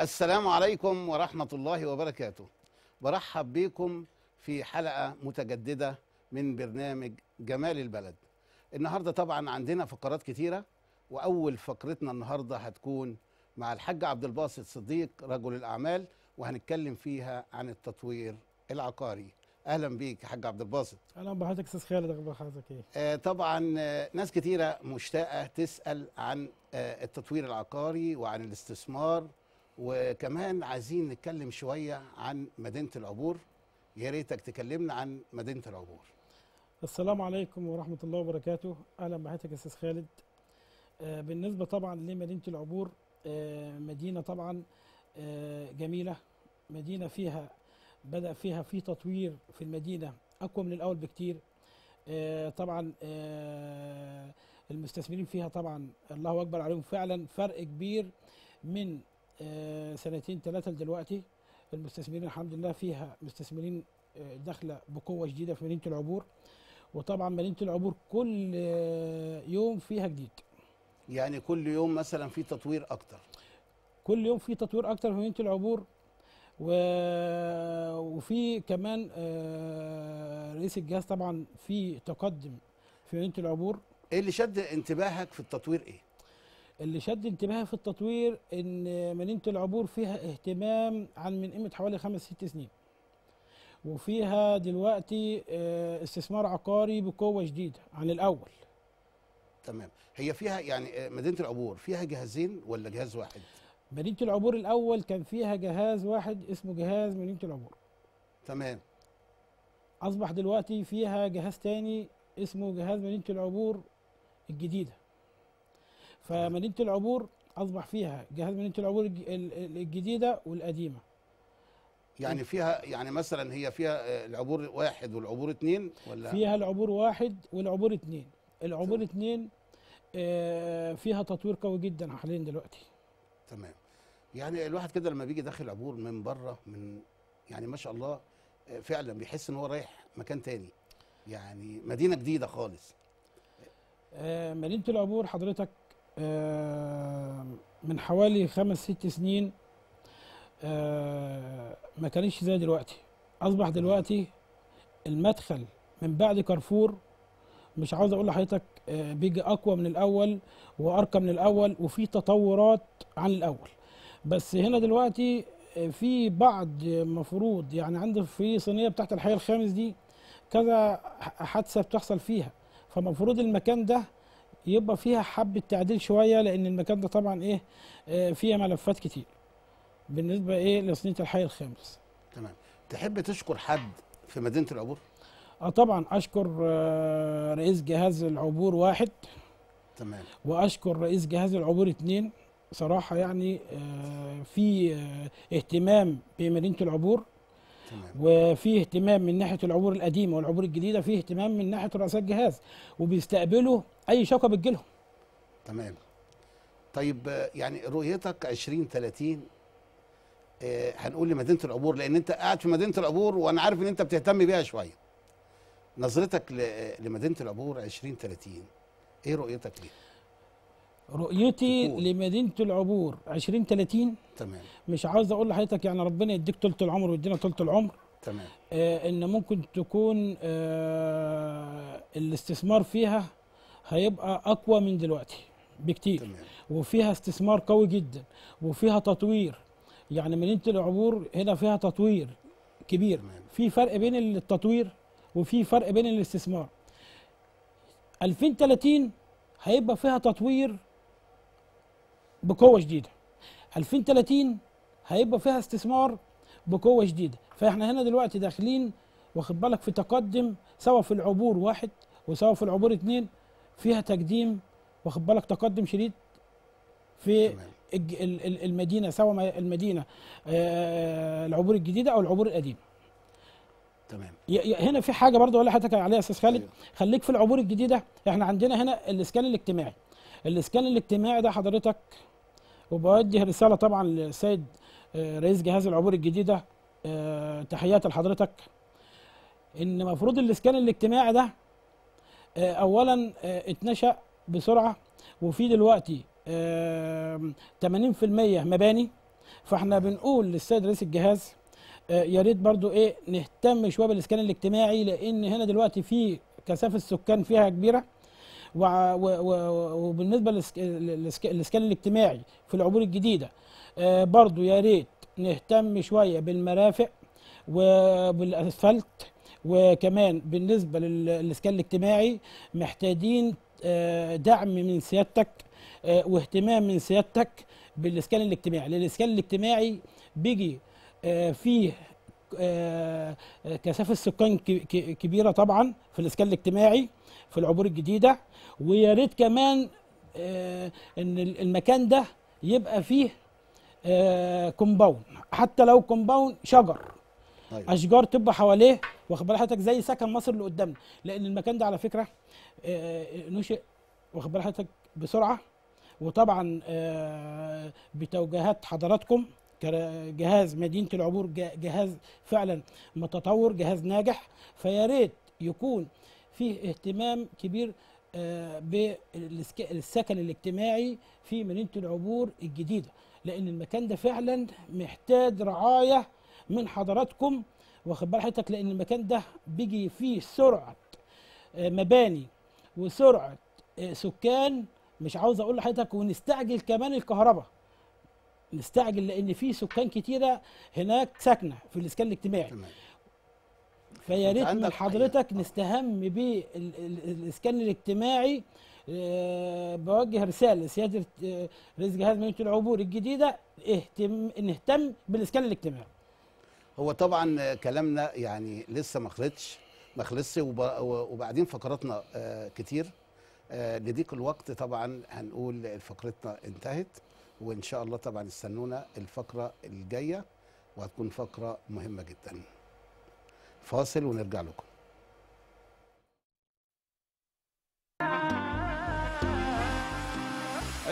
السلام عليكم ورحمة الله وبركاته. برحب بكم في حلقة متجددة من برنامج جمال البلد. النهاردة طبعا عندنا فقرات كتيرة، وأول فقرتنا النهاردة هتكون مع الحاج عبد الباسط صديق رجل الأعمال، وهنتكلم فيها عن التطوير العقاري. اهلا بيك يا حاج عبد الباسط. اهلا بحضرتك استاذ خالد، اخبار حضرتك ايه؟ طبعا ناس كتيره مشتاقه تسال عن التطوير العقاري وعن الاستثمار، وكمان عايزين نتكلم شويه عن مدينه العبور. يا ريتك تكلمنا عن مدينه العبور. السلام عليكم ورحمه الله وبركاته، اهلا بحضرتك يا استاذ خالد. بالنسبه طبعا لمدينه العبور، مدينه طبعا جميله، مدينه فيها بدأ فيها في تطوير في المدينة أقوى من الأول بكتير. طبعا المستثمرين فيها طبعا الله أكبر عليهم، فعلا فرق كبير من سنتين ثلاثة دلوقتي. المستثمرين الحمد لله فيها مستثمرين داخلة بقوة جديدة في مدينة العبور، وطبعا مدينة العبور كل يوم فيها جديد، يعني كل يوم مثلا في تطوير أكتر، كل يوم في تطوير أكتر في مدينة العبور. وفي كمان رئيس الجهاز طبعا في تقدم في مدينة العبور. ايه اللي شد انتباهك في التطوير؟ ايه اللي شد انتباهي في التطوير؟ ان مدينة العبور فيها اهتمام عن من قيمة حوالي 5-6 سنين، وفيها دلوقتي استثمار عقاري بقوة جديدة عن الأول. تمام. هي فيها يعني مدينة العبور فيها جهازين ولا جهاز واحد؟ مدينة العبور الأول كان فيها جهاز واحد اسمه جهاز مدينة العبور. تمام. أصبح دلوقتي فيها جهاز تاني اسمه جهاز مدينة العبور الجديدة. فمدينة العبور أصبح فيها جهاز مدينة العبور الجديدة والقديمة. يعني فيها يعني مثلا هي فيها العبور واحد والعبور اتنين ولا؟ فيها العبور واحد والعبور اتنين. العبور اتنين فيها تطوير قوي جدا حاليا دلوقتي. تمام. يعني الواحد كده لما بيجي داخل العبور من بره يعني ما شاء الله فعلا بيحس ان هو رايح مكان تاني، يعني مدينه جديده خالص. مدينه العبور حضرتك من حوالي 5-6 سنين ما كانتش زي دلوقتي. اصبح دلوقتي المدخل من بعد كارفور، مش عاوز اقول لحضرتك بيجي اقوى من الاول وارقى من الاول، وفي تطورات عن الاول. بس هنا دلوقتي في بعض مفروض يعني عندك في صينيه بتاعت الحي الخامس دي كذا حادثه بتحصل فيها، فمفروض المكان ده يبقى فيها حبه تعديل شويه، لان المكان ده طبعا ايه فيها ملفات كتير بالنسبه ايه لصينيه الحي الخامس. تمام. تحب تشكر حد في مدينه العبور؟ طبعا اشكر رئيس جهاز العبور واحد. تمام. واشكر رئيس جهاز العبور 2 صراحه، يعني في اهتمام بمدينه العبور. تمام. وفي اهتمام من ناحيه العبور القديمه والعبور الجديده، في اهتمام من ناحيه رؤساء الجهاز وبيستقبلوا اي شكوى بتجيلهم. تمام. طيب يعني رؤيتك 2030 هنقول لمدينه العبور، لان انت قاعد في مدينه العبور وانا عارف ان انت بتهتم بيها شويه. نظرتك لمدينة العبور 2030 ايه؟ رؤيتك ليه؟ رؤيتي لمدينة العبور 2030 تمام، مش عاوز اقول لحضرتك يعني ربنا يديك طولة العمر ويدينا طولة العمر. تمام. ان ممكن تكون الاستثمار فيها هيبقى اقوى من دلوقتي بكتير. تمام. وفيها استثمار قوي جدا وفيها تطوير، يعني مدينة العبور هنا فيها تطوير كبير. تمام. في فرق بين التطوير وفي فرق بين الاستثمار. 2030 هيبقى فيها تطوير بقوه جديده، 2030 هيبقى فيها استثمار بقوه جديده. فاحنا هنا دلوقتي داخلين واخد بالك في تقدم، سواء في العبور واحد وسواء في العبور 2 فيها تقديم واخد بالك، تقدم شديد في المدينه، سواء المدينه العبور الجديده او العبور القديمه. تمام. هنا في حاجه برضه اقول لحضرتك عليها يا استاذ خالد. أيوه. خليك في العبور الجديده، احنا عندنا هنا الاسكان الاجتماعي. الاسكان الاجتماعي ده حضرتك، وبوجه رساله طبعا للسيد رئيس جهاز العبور الجديده تحياتي لحضرتك، ان المفروض الاسكان الاجتماعي ده اولا اتنشأ بسرعه، وفي دلوقتي 80% مباني، فاحنا بنقول للسيد رئيس الجهاز يا ريت برضو ايه نهتم شويه بالاسكان الاجتماعي، لان هنا دلوقتي في كثافه السكان فيها كبيره، وبالنسبه للاسكان الاجتماعي في العبور الجديده برضو يا ريت نهتم شويه بالمرافق وبالاسفلت، وكمان بالنسبه للاسكان الاجتماعي محتاجين دعم من سيادتك واهتمام من سيادتك بالاسكان الاجتماعي، لان الاسكان الاجتماعي بيجي فيه كثافه السكان كبيره طبعا في الاسكان الاجتماعي في العبور الجديده، ويا ريت كمان ان المكان ده يبقى فيه كومباوند، حتى لو كومباوند شجر، أيوة. اشجار تبقى حواليه، واخد بال حضرتك زي سكن مصر اللي قدامنا، لان المكان ده على فكره نشئ، واخد بال حضرتك، بسرعه، وطبعا بتوجيهات حضراتكم جهاز مدينة العبور، جهاز فعلا متطور، جهاز ناجح، فيا ريت يكون فيه اهتمام كبير بالسكن الاجتماعي في مدينة العبور الجديدة، لأن المكان ده فعلا محتاج رعاية من حضراتكم، واخد بال حضرتك، لأن المكان ده بيجي فيه سرعة مباني وسرعة سكان، مش عاوز أقول لحضرتك، ونستعجل كمان الكهرباء، نستعجل لان في سكان كتيره هناك ساكنه في الاسكان الاجتماعي، فيا ريت من حضرتك نستهم بالاسكان الاجتماعي. بوجه رساله لسياده رئيس جهاز مدينه العبور الجديده، نهتم بالاسكان الاجتماعي. هو طبعا كلامنا يعني لسه ما خلصش، وبعدين فقراتنا كتير، لضيق الوقت طبعا هنقول فقرتنا انتهت، وإن شاء الله طبعا استنونا الفقرة الجاية وهتكون فقرة مهمة جدا. فاصل ونرجع لكم.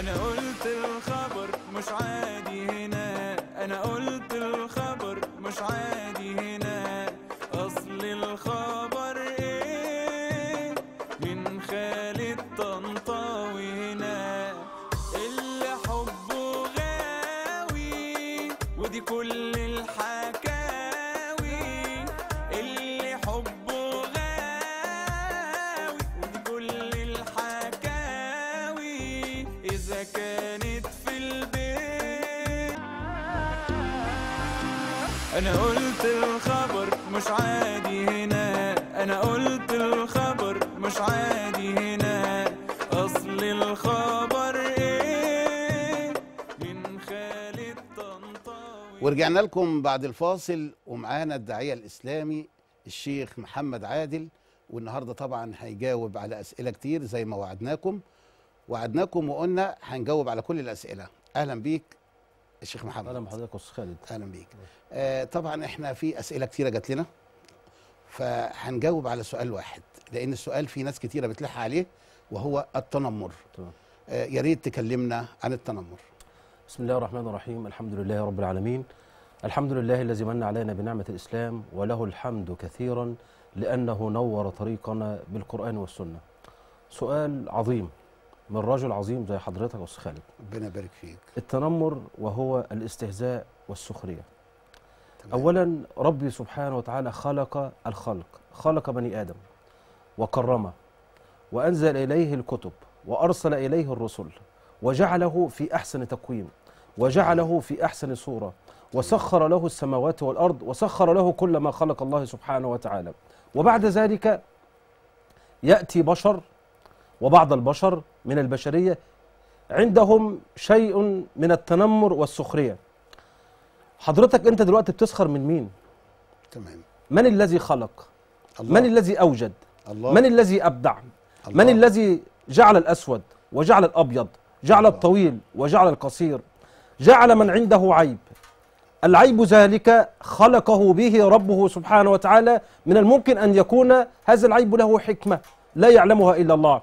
أنا قلت الخبر مش عادي هنا، أنا قلت الخبر مش عادي هنا، أصل الخبر إيه من خالد طنطاوي هنا، ودي كل الحكاوي اللي حبه غاوي، ودي كل الحكاوي إذا كانت في البيت. أنا قلت الخبر مش عادي هنا، أنا قلت الخبر مش عادي هنا، أصل الخبر إيه من خالد. ورجعنا لكم بعد الفاصل، ومعانا الداعية الإسلامي الشيخ محمد عادل، والنهاردة طبعا هيجاوب على أسئلة كتير زي ما وعدناكم وقلنا هنجاوب على كل الأسئلة. أهلا بيك الشيخ محمد. أهلا بحضرتك يا أستاذ خالد. أهلا بيك. طبعا احنا في أسئلة كتيرة جات لنا، فهنجاوب على سؤال واحد، لأن السؤال في ناس كتيرة بتلح عليه، وهو التنمر. يا ريت تكلمنا عن التنمر. بسم الله الرحمن الرحيم، الحمد لله رب العالمين، الحمد لله الذي من علينا بنعمة الإسلام، وله الحمد كثيرا لأنه نور طريقنا بالقرآن والسنة. سؤال عظيم من رجل عظيم زي حضرتك يا أستاذ خالد، ربنا يبارك فيك. التنمر وهو الاستهزاء والسخرية. تمام. أولا ربي سبحانه وتعالى خلق الخلق، خلق بني آدم وكرمه، وأنزل إليه الكتب، وأرسل إليه الرسل، وجعله في أحسن تقويم، وجعله في أحسن صورة، وسخر له السماوات والأرض، وسخر له كل ما خلق الله سبحانه وتعالى. وبعد ذلك يأتي بشر، وبعض البشر من البشرية عندهم شيء من التنمر والسخرية. حضرتك أنت دلوقتي بتسخر من مين؟ تمام. من الذي خلق؟ الله. من الذي أوجد؟ الله. من الذي أبدع؟ الله. من الذي جعل الأسود وجعل الأبيض، جعل الطويل وجعل القصير، جعل من عنده عيب، العيب ذلك خلقه به ربه سبحانه وتعالى. من الممكن أن يكون هذا العيب له حكمة لا يعلمها إلا الله.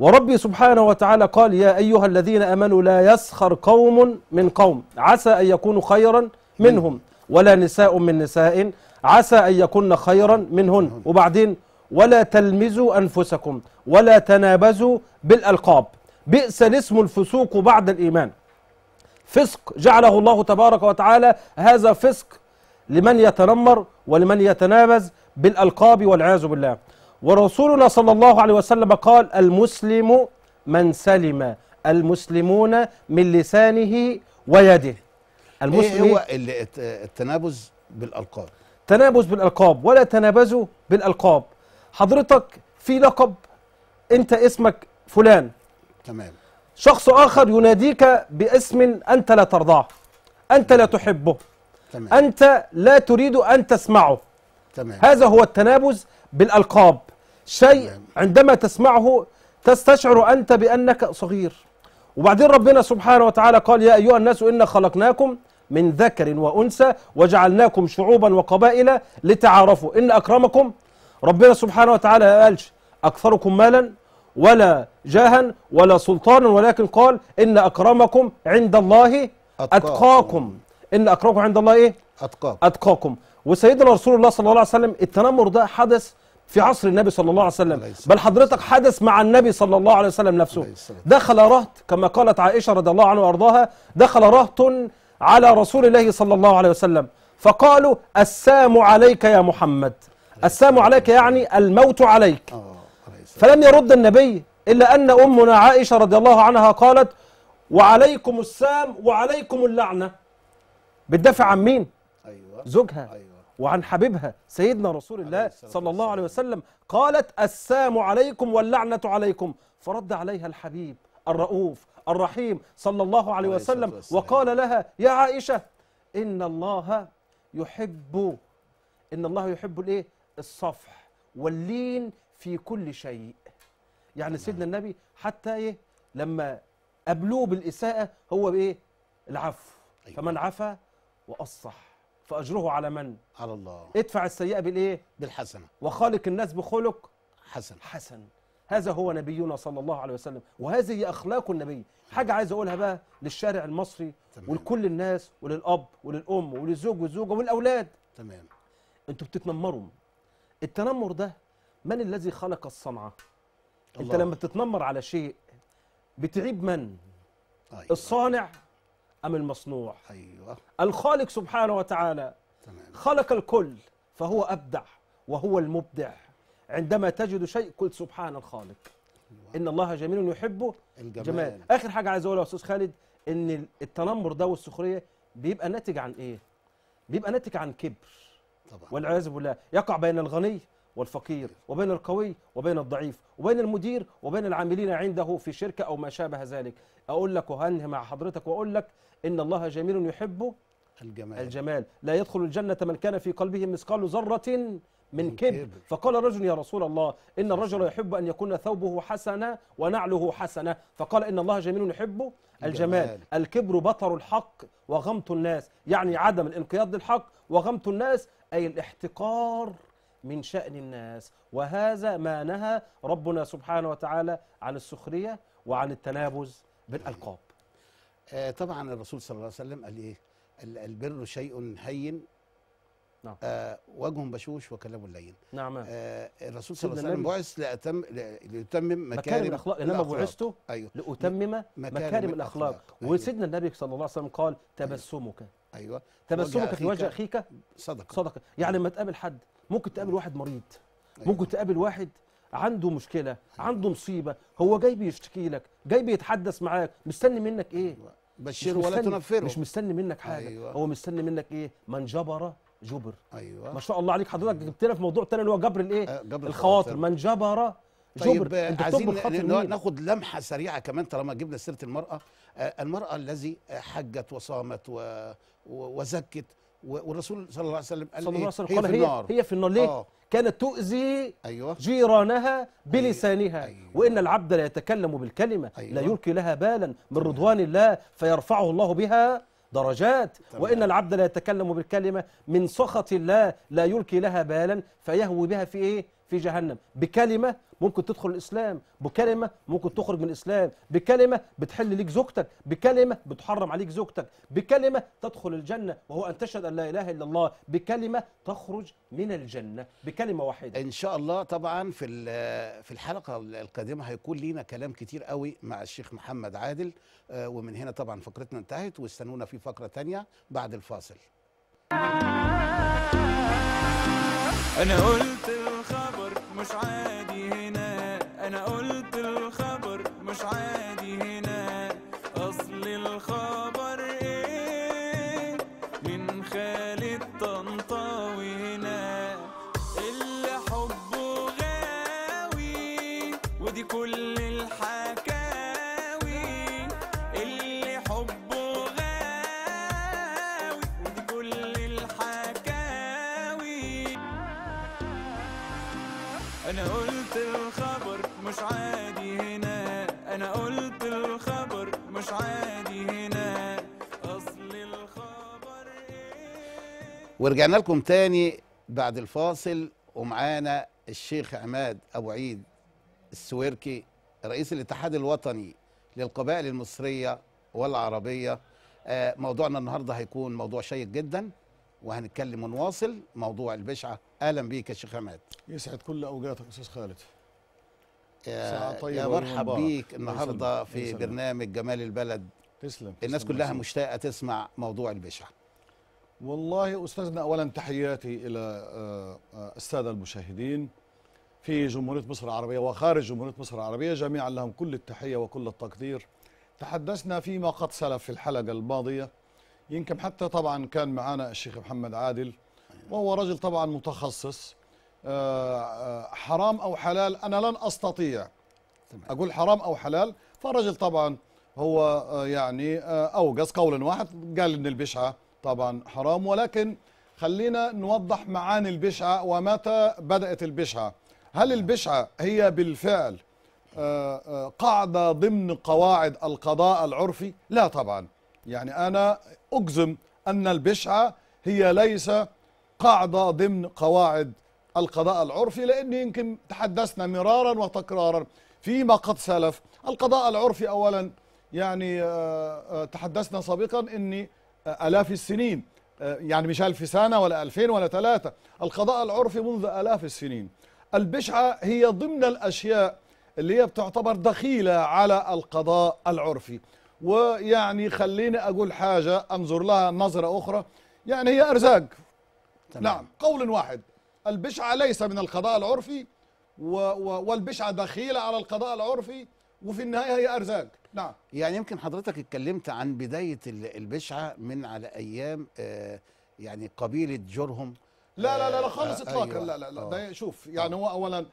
وربي سبحانه وتعالى قال: يا أيها الذين آمنوا لا يسخر قوم من قوم عسى أن يكونوا خيرا منهم، ولا نساء من نساء عسى أن يكون خيرا منهن. وبعدين: ولا تلمزوا أنفسكم ولا تنابزوا بالألقاب، بئس الاسم الفسوق بعد الإيمان. فسق جعله الله تبارك وتعالى، هذا فسق لمن يتنمر ولمن يتنابز بالألقاب والعياذ بالله. ورسولنا صلى الله عليه وسلم قال: المسلم من سلم المسلمون من لسانه ويده. المسلم إيه هو اللي التنابز بالألقاب؟ تنابز بالألقاب، ولا تنابزوا بالألقاب. حضرتك في لقب، أنت اسمك فلان، تمام، شخص آخر يناديك باسم أنت لا ترضاه، أنت لا تحبه، تمام، أنت لا تريد أن تسمعه، تمام، هذا هو التنابز بالألقاب. شيء تمام. عندما تسمعه تستشعر أنت بأنك صغير. وبعدين ربنا سبحانه وتعالى قال: يا أيها الناس إنا خلقناكم من ذكر وأنثى وجعلناكم شعوبا وقبائل لتعارفوا إن أكرمكم. ربنا سبحانه وتعالى ما قالش أكثركم مالا ولا جاها ولا سلطانا، ولكن قال: إن أكرمكم عند الله أتقاكم. إن أكرمكم عند الله إيه؟ أتقاكم. وسيدنا رسول الله صلى الله عليه وسلم التنمر ده حدث في عصر النبي صلى الله عليه وسلم، بل حضرتك حدث مع النبي صلى الله عليه وسلم نفسه. دخل رهط كما قالت عائشة رضي الله عنها وأرضاها، دخل رهط على رسول الله صلى الله عليه وسلم فقالوا: السام عليك يا محمد. السام عليك يعني الموت عليك. فلم يرد النبي إلا أن أمنا عائشة رضي الله عنها قالت: وعليكم السام وعليكم اللعنة. بتدافع عن مين؟ زوجها وعن حبيبها سيدنا رسول الله صلى الله عليه وسلم. قالت: السام عليكم واللعنة عليكم. فرد عليها الحبيب الرؤوف الرحيم صلى الله عليه وسلم وقال لها: يا عائشة، إن الله يحب الإيه؟ الصفح واللين في كل شيء. يعني سيدنا النبي حتى إيه لما قابلوه بالإساءة هو بإيه؟ العفو. فمن عفا وأصح فأجره على من؟ على الله. ادفع السيئة بالإيه؟ بالحسنة. وخالق الناس بخلق حسن. هذا هو نبينا صلى الله عليه وسلم، وهذه أخلاق النبي. حاجة عايز أقولها بقى للشارع المصري، تمام، ولكل الناس وللأب وللأم وللزوج والزوجة وللأولاد، تمام، أنتوا بتتنمروا. التنمر ده من الذي خلق الصنعة؟ أنت لما بتتنمر على شيء بتعيب من؟ أيوة. الصانع أم المصنوع؟ أيوة. الخالق سبحانه وتعالى، تمام، خلق الكل فهو أبدع وهو المبدع. عندما تجد شيء قل سبحان الخالق، إن الله جميل يحبه الجمال. آخر حاجة عايز أقولها يا أستاذ خالد، إن التنمر ده والسخرية بيبقى ناتج عن إيه؟ بيبقى ناتج عن كبر طبعا، والعياذ بالله. يقع بين الغني والفقير وبين القوي وبين الضعيف وبين المدير وبين العاملين عنده في شركة أو ما شابه ذلك. أقول لك وهنه مع حضرتك وأقول لك: إن الله جميل يحبه الجمال. لا يدخل الجنة من كان في قلبه مثقال ذرة من كبر. فقال رجل: يا رسول الله، إن الرجل يحب أن يكون ثوبه حسنة ونعله حسنة. فقال: إن الله جميل يحب الجمال. الكبر بطر الحق وغمط الناس، يعني عدم الانقياد للحق، وغمط الناس أي الاحتقار من شأن الناس. وهذا ما نهى ربنا سبحانه وتعالى عن السخرية وعن التنابز بالألقاب. طبعا الرسول صلى الله عليه وسلم قال إيه؟ البر شيء هين، نعم، وجه بشوش وكلام لين. نعم. الرسول صلى الله عليه وسلم بعث لأتمم مكارم الأخلاق، إنما بعثت لأتمم مكارم الأخلاق. وسيدنا النبي صلى الله عليه وسلم قال: تبسمك، أيوة، تبسمك في وجه أخيك صدقة. يعني لما تقابل حد، ممكن تقابل واحد مريض، ممكن تقابل واحد عنده مشكلة، عنده مصيبة، هو جاي بيشتكي لك، جاي بيتحدث معاك، مستني منك إيه؟ بشر ولا تنفره. مش مستني منك حاجة، هو مستني منك إيه؟ من جبر جبر. أيوة. ما شاء الله عليك حضرتك، جبت لنا في موضوع تاني اللي هو جبر الايه؟ جبر الخواطر. من جبر جبر. طيب عايزين ناخد لمحه سريعه كمان طالما جبنا سيره المراه. المراه الذي حجت وصامت وزكت، والرسول صلى الله عليه وسلم قال: صلى الله عليه وسلم هي في النار. هي في النار ليه؟ كانت تؤذي، أيوة، جيرانها بلسانها. أيوة. وإن العبد لا يتكلم بالكلمة، أيوة، لا يلقي لها بالا من رضوان الله فيرفعه الله بها درجات. طبعا. وإن العبد لا يتكلم بالكلمة من سخط الله لا يلقي لها بالا فيهوي بها في إيه؟ في جهنم. بكلمة ممكن تدخل الإسلام، بكلمة ممكن تخرج من الإسلام، بكلمة بتحل ليك زوجتك، بكلمة بتحرم عليك زوجتك، بكلمة تدخل الجنة وهو أن تشهد أن لا إله إلا الله، بكلمة تخرج من الجنة، بكلمة واحدة. إن شاء الله طبعا في الحلقة القادمة هيكون لينا كلام كتير قوي مع الشيخ محمد عادل، ومن هنا طبعا فقرتنا انتهت، واستنونا في فقرة تانية بعد الفاصل. أنا قلت الخبر مش عادي هنا، أنا قلت الخبر مش عادي هنا، أصل الخبر إيه من خالد طنطاوي هنا، اللي حبه غاوي ودي كل الحكاوي، اللي حبه غاوي ودي كل الحكاوي. أنا قلت الخبر مش عادي هنا، أنا قلت الخبر مش عادي هنا، أصل الخبر إيه. ورجعنا لكم تاني بعد الفاصل، ومعانا الشيخ عماد أبو عيد السويركي رئيس الاتحاد الوطني للقبائل المصرية والعربية. موضوعنا النهاردة هيكون موضوع شيق جدا، وهنتكلم ونواصل موضوع البشعة. أهلا بيك يا شيخ عماد. يسعد كل أوقاتك يا أستاذ خالد. يا مرحب بيك النهاردة في برنامج جمال البلد. تسلم. الناس كلها مشتاقة تسمع موضوع البشعة. والله أستاذنا أولا تحياتي إلى السادة المشاهدين في جمهورية مصر العربية وخارج جمهورية مصر العربية، جميعا لهم كل التحية وكل التقدير. تحدثنا فيما قد سلف في الحلقة الماضية، يمكن حتى طبعا كان معنا الشيخ محمد عادل، وهو رجل طبعا متخصص. حرام أو حلال أنا لن أستطيع أقول حرام أو حلال، فالرجل طبعا هو يعني أوجز قولا واحد، قال إن البشعة طبعا حرام. ولكن خلينا نوضح معاني البشعة ومتى بدأت البشعة. هل البشعة هي بالفعل قاعدة ضمن قواعد القضاء العرفي؟ لا طبعا، يعني أنا أجزم أن البشعة هي ليس قاعدة ضمن قواعد القضاء العرفي، لأن يمكن تحدثنا مرارا وتكرارا فيما قد سلف. القضاء العرفي أولا يعني تحدثنا سابقا أن آلاف السنين، يعني مش 1000 سنة ولا 2000 ولا 3، القضاء العرفي منذ آلاف السنين. البشعة هي ضمن الأشياء اللي هي بتعتبر دخيلة على القضاء العرفي. ويعني خليني أقول حاجة أنظر لها نظرة أخرى، يعني هي أرزاق. نعم، قول واحد، البشعة ليس من القضاء العرفي والبشعة دخيلة على القضاء العرفي، وفي النهاية هي أرزاق. نعم، يعني يمكن حضرتك اتكلمت عن بداية البشعة من على أيام يعني قبيلة جرهم. لا لا لا خالص اطلاقا. أيوة. لا لا لا ده شوف، يعني هو اولا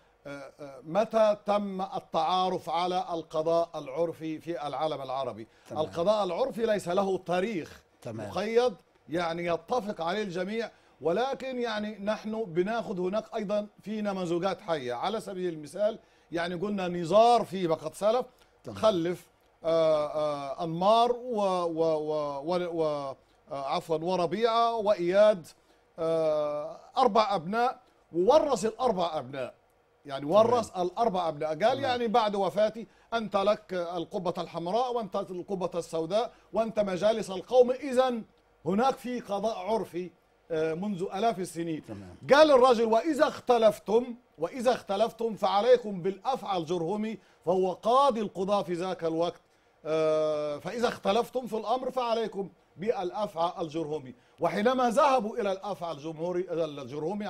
متى تم التعارف على القضاء العرفي في العالم العربي؟ تمام. القضاء العرفي ليس له تاريخ مقيد يعني يتفق عليه الجميع، ولكن يعني نحن بناخذ هناك ايضا في نماذجات حيه. على سبيل المثال يعني قلنا نزار فيما قد سلف. تمام. خلف انمار وربيعه واياد، 4 أبناء، وورث ال4 أبناء، يعني ورث ال4 أبناء. قال تمام. يعني بعد وفاتي أنت لك القبة الحمراء وأنت القبة السوداء وأنت مجالس القوم. إذا هناك في قضاء عرفي منذ آلاف السنين. تمام. قال الرجل وإذا اختلفتم فعليكم بالأفعى الجرهمي، فهو قاضي القضاء في ذاك الوقت، فإذا اختلفتم في الأمر فعليكم بالأفعى الجرهمي. وحينما ذهبوا إلى الأفعى الجرهمي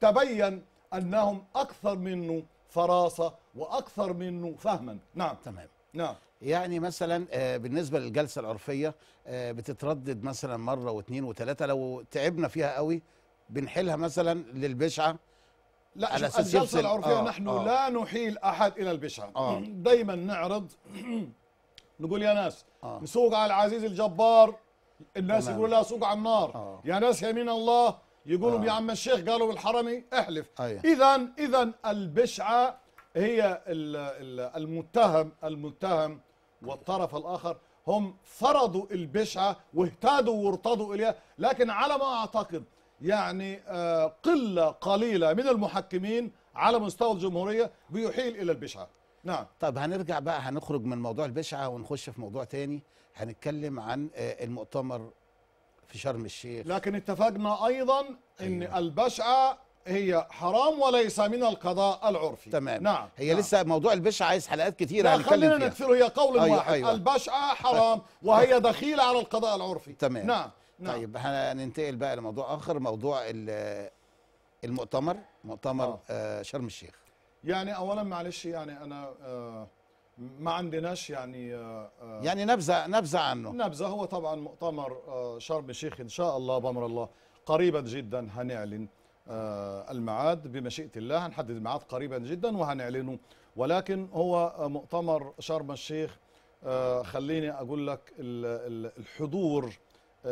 تبين أنهم أكثر منه فراسة وأكثر منه فهما. نعم تمام. نعم، يعني مثلا بالنسبة للجلسة العرفية بتتردد مثلا مرة و2 و3، لو تعبنا فيها قوي بنحيلها مثلا للبشعة. لا، على أساس الجلسة العرفية نحن لا نحيل أحد إلى البشعة. دايما نعرض نقول يا ناس نسوق على العزيز الجبار، الناس يقولوا لا سوق على النار. يا ناس يمين الله، يقولوا يا عم الشيخ، قالوا بالحرمي احلف. اذا البشعة هي المتهم والطرف الاخر هم فرضوا البشعة واهتادوا وارتضوا اليها. لكن على ما اعتقد يعني قلة قليلة من المحكمين على مستوى الجمهورية بيحيل إلى البشعة. نعم. طب هنرجع بقى، هنخرج من موضوع البشعة ونخش في موضوع تاني، هنتكلم عن المؤتمر في شرم الشيخ. لكن اتفقنا أيضا أن البشعة هي حرام وليس من القضاء العرفي. تمام. نعم. هي لسه موضوع البشعة عايز حلقات كتيرة هنتكلم فيها. خلينا نكثره، هي قول واحد. البشعة حرام وهي دخيلة على القضاء العرفي. تمام. نعم. طيب هننتقل بقى لموضوع آخر، موضوع المؤتمر، مؤتمر شرم الشيخ. يعني اولا معلش يعني انا ما عندناش يعني يعني نبذه عنه. نبذه هو طبعا مؤتمر شرم الشيخ ان شاء الله بامر الله قريبا جدا هنعلن الميعاد بمشيئه الله، هنحدد الميعاد قريبا جدا وهنعلنه. ولكن هو مؤتمر شرم الشيخ خليني اقول لك الحضور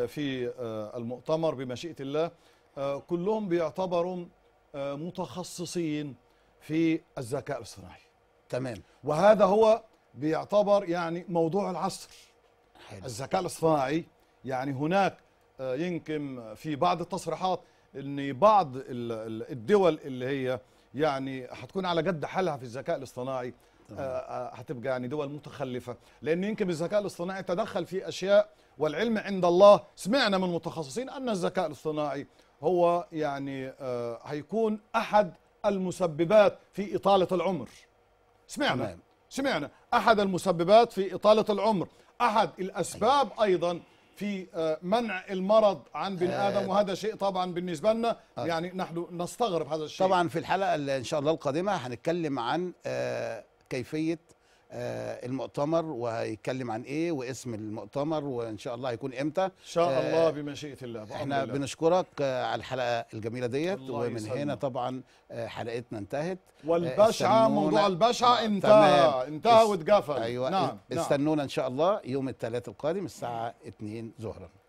في المؤتمر بمشيئه الله كلهم بيعتبروا متخصصين في الذكاء الاصطناعي. تمام. وهذا هو بيعتبر يعني موضوع العصر. حلو. الذكاء الاصطناعي يعني هناك يمكن في بعض التصريحات ان بعض الدول اللي هي يعني هتكون على قد حالها في الذكاء الاصطناعي هتبقى يعني دول متخلفه، لان يمكن الذكاء الاصطناعي تدخل في اشياء والعلم عند الله. سمعنا من متخصصين ان الذكاء الاصطناعي هو يعني هيكون احد المسببات في إطالة العمر. سمعنا. تمام. سمعنا أحد المسببات في إطالة العمر، أحد الأسباب أيضا في منع المرض عن بني آدم، وهذا شيء طبعا بالنسبة لنا يعني نحن نستغرب هذا الشيء. طبعا في الحلقة اللي إن شاء الله القادمة هنتكلم عن كيفية المؤتمر، وهيتكلم عن ايه واسم المؤتمر وان شاء الله هيكون امتى ان شاء الله بمشيئه الله. احنا بنشكرك على الحلقه الجميله ديت، ومن هنا طبعا حلقتنا انتهت. والبشعه موضوع البشعه انتهى واتقفل. ايوه. نعم. استنونا ان شاء الله يوم الثلاثاء القادم الساعه 2 ظهرا.